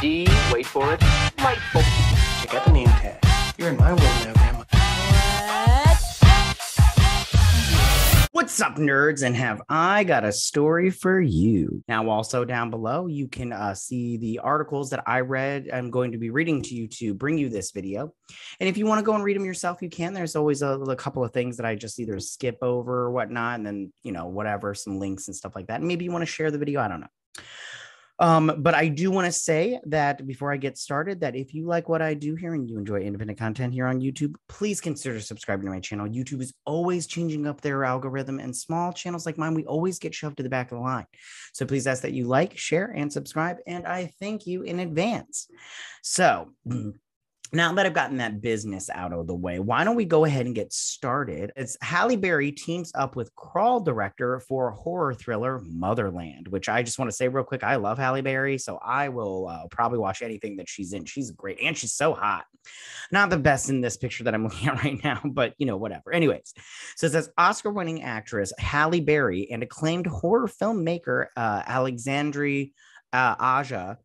D, wait for it, delightful. Check out the name tag. You're in my world now, Grandma. What's up, nerds? And have I got a story for you. Now, also down below, you can see the articles that I read. I'm going to be reading to you to bring you this video. And if you want to go and read them yourself, you can. There's always a couple of things that I just either skip over or whatnot. And then, you know, whatever, some links and stuff like that. And maybe you want to share the video. I don't know. But I do want to say that before I get started, that if you like what I do here and you enjoy independent content here on YouTube, please consider subscribing to my channel. YouTube is always changing up their algorithm, and small channels like mine, we always get shoved to the back of the line. So please ask that you like, share, and subscribe. And I thank you in advance. So now that I've gotten that business out of the way, why don't we go ahead and get started? It's Halle Berry teams up with Crawl director for horror thriller Motherland, which I just want to say real quick, I love Halle Berry, so I will probably watch anything that she's in. She's great, and she's so hot. Not the best in this picture that I'm looking at right now, but, you know, whatever. Anyways, so it says Oscar-winning actress Halle Berry and acclaimed horror filmmaker Alexandre Aja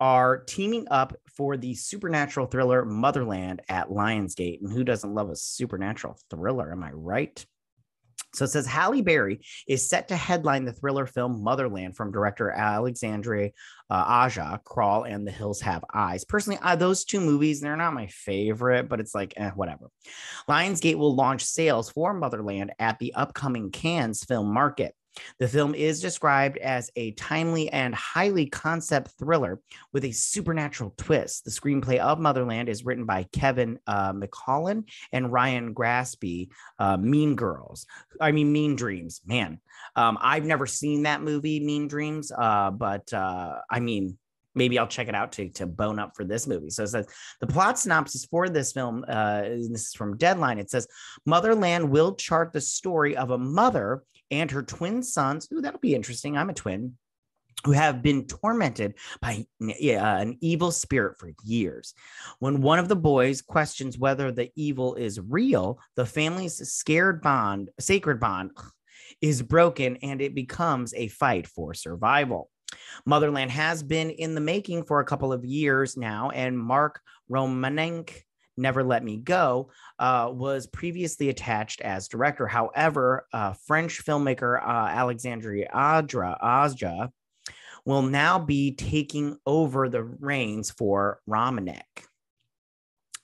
are teaming up for the supernatural thriller Motherland at Lionsgate. And who doesn't love a supernatural thriller? Am I right? So it says Halle Berry is set to headline the thriller film Motherland from director Alexandre Aja, Crawl, and The Hills Have Eyes. Personally, those two movies, they're not my favorite, but it's like, whatever. Lionsgate will launch sales for Motherland at the upcoming Cannes film market. The film is described as a timely and highly concept thriller with a supernatural twist. The screenplay of Motherland is written by Kevin McCollin and Ryan Grasby, Mean Dreams. Man, I've never seen that movie, Mean Dreams, maybe I'll check it out to bone up for this movie. So it says the plot synopsis for this film, this is from Deadline. It says Motherland will chart the story of a mother and her twin sons. Ooh, that'll be interesting. I'm a twin. Who have been tormented by an evil spirit for years. When one of the boys questions whether the evil is real, the family's sacred bond is broken, and it becomes a fight for survival. Motherland has been in the making for a couple of years now, and Mark Romanek, Never Let Me Go, was previously attached as director. However, French filmmaker Alexandre Aja will now be taking over the reins for Romanek.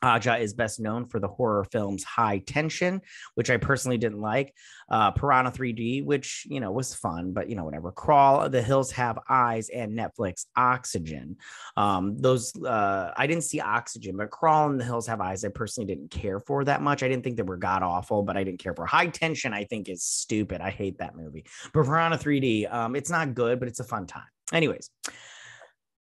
Aja is best known for the horror films High Tension, which I personally didn't like, Piranha 3D, which, you know, was fun, but, you know, whatever, Crawl, The Hills Have Eyes, and Netflix Oxygen. I didn't see Oxygen, but Crawl and The Hills Have Eyes I personally didn't care for that much. I didn't think they were god-awful, but I didn't care for. High Tension I think is stupid. I hate that movie. But Piranha 3D, it's not good, but it's a fun time. Anyways.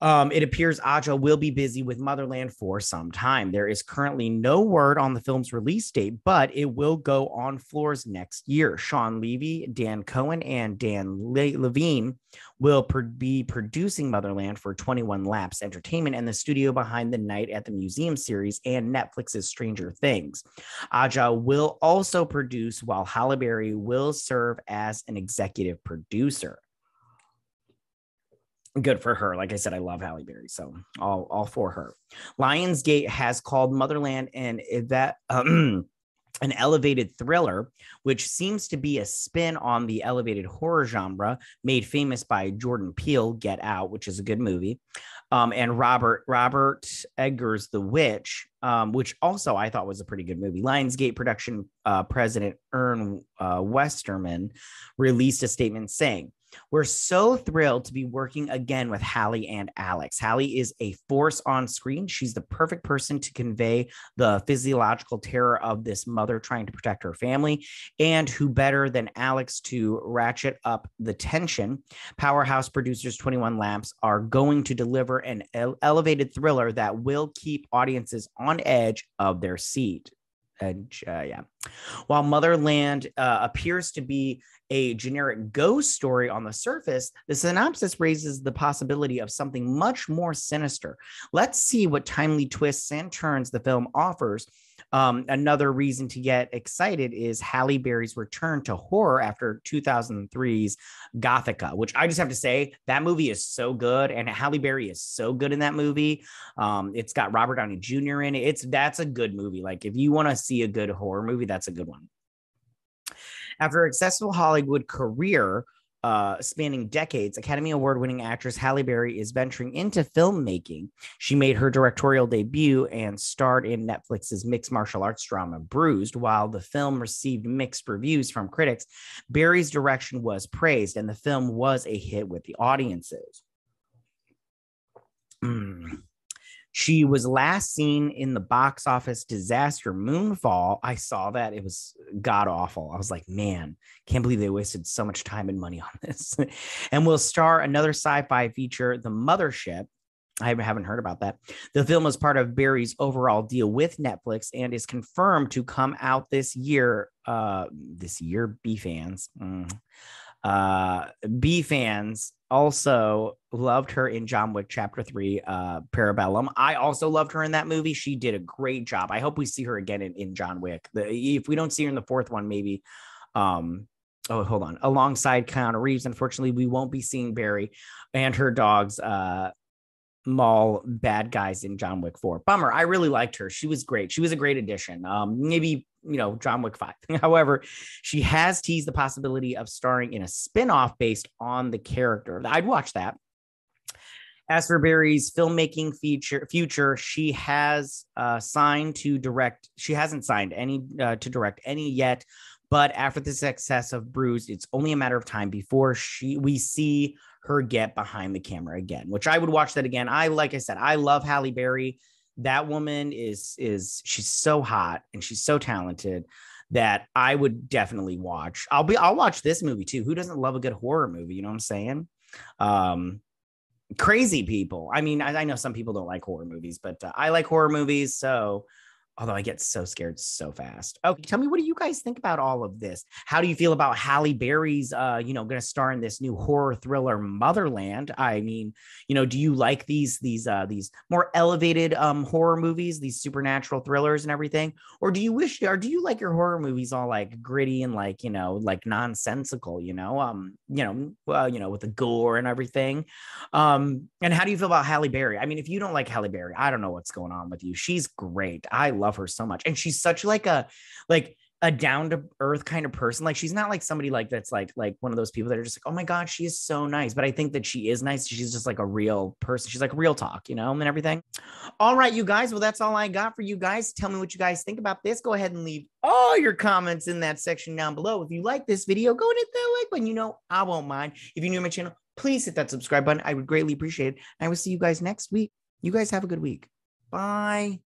It appears Aja will be busy with Motherland for some time. There is currently no word on the film's release date, but it will go on floors next year. Sean Levy, Dan Cohen, and Dan Levine will be producing Motherland for 21 Laps Entertainment and the studio behind The Night at the Museum series and Netflix's Stranger Things. Aja will also produce, while Halle Berry will serve as an executive producer. Good for her. Like I said, I love Halle Berry, so all for her. Lionsgate has called Motherland an elevated thriller, which seems to be a spin on the elevated horror genre made famous by Jordan Peele, Get Out, which is a good movie, and Robert Eggers, The Witch, which also I thought was a pretty good movie. Lionsgate production president Ern Westerman released a statement saying, "We're so thrilled to be working again with Halle and Alex. Halle is a force on screen. She's the perfect person to convey the physiological terror of this mother trying to protect her family, and who better than Alex to ratchet up the tension. Powerhouse producers 21 Laps are going to deliver an elevated thriller that will keep audiences on edge of their seat." While Motherland appears to be a generic ghost story on the surface, the synopsis raises the possibility of something much more sinister. Let's see what timely twists and turns the film offers. Another reason to get excited is Halle Berry's return to horror after 2003's Gothika, which I just have to say, that movie is so good, and Halle Berry is so good in that movie. It's got Robert Downey Jr. in it. That's a good movie. Like, if you want to see a good horror movie, that's a good one. After a successful Hollywood career spanning decades, Academy Award-winning actress Halle Berry is venturing into filmmaking. She made her directorial debut and starred in Netflix's mixed martial arts drama Bruised. While the film received mixed reviews from critics, Berry's direction was praised, and the film was a hit with the audiences. She was last seen in the box office disaster Moonfall. I saw that. It was god awful. I was like, man, can't believe they wasted so much time and money on this. And will star another sci-fi feature, The Mothership. I haven't heard about that. The film is part of Berry's overall deal with Netflix and is confirmed to come out this year. B-fans. B-fans also loved her in John Wick Chapter 3 Parabellum. I also loved her in that movie. She did a great job. I hope we see her again in John Wick. If we don't see her in the fourth one, maybe. Alongside Keanu Reeves, unfortunately, we won't be seeing Berry and her dogs maul bad guys in John Wick 4. Bummer. I really liked her. She was great. She was a great addition. Maybe, you know, John Wick 5. However, she has teased the possibility of starring in a spinoff based on the character. I'd watch that. As for Berry's filmmaking future, she has She hasn't signed any to direct any yet. But after the success of Bruised, it's only a matter of time before we see her get behind the camera again, which I would watch that again. Like I said, I love Halle Berry. That woman is she's so hot and she's so talented that I would definitely watch. I'll watch this movie too. Who doesn't love a good horror movie? You know what I'm saying? Crazy people. I mean, I know some people don't like horror movies, but I like horror movies. So, although I get so scared so fast. Okay, tell me, what do you guys think about all of this? How do you feel about Halle Berry's, going to star in this new horror thriller Motherland? I mean, you know, do you like these more elevated horror movies, these supernatural thrillers and everything, or do you like your horror movies all like gritty and like, you know, like nonsensical, with the gore and everything? And how do you feel about Halle Berry? I mean, if you don't like Halle Berry, I don't know what's going on with you. She's great. I love her so much, and she's such like a down to earth kind of person. Like, she's not like somebody like that's like one of those people that are just like, oh my god, she is so nice. But I think that she is nice. She's just like a real person. She's like real talk, you know, and everything. All right, you guys. Well, that's all I got for you guys. Tell me what you guys think about this. Go ahead and leave all your comments in that section down below. If you like this video, go and hit that like button. You know, I won't mind. If you're new to my channel, please hit that subscribe button. I would greatly appreciate it. And I will see you guys next week. You guys have a good week. Bye.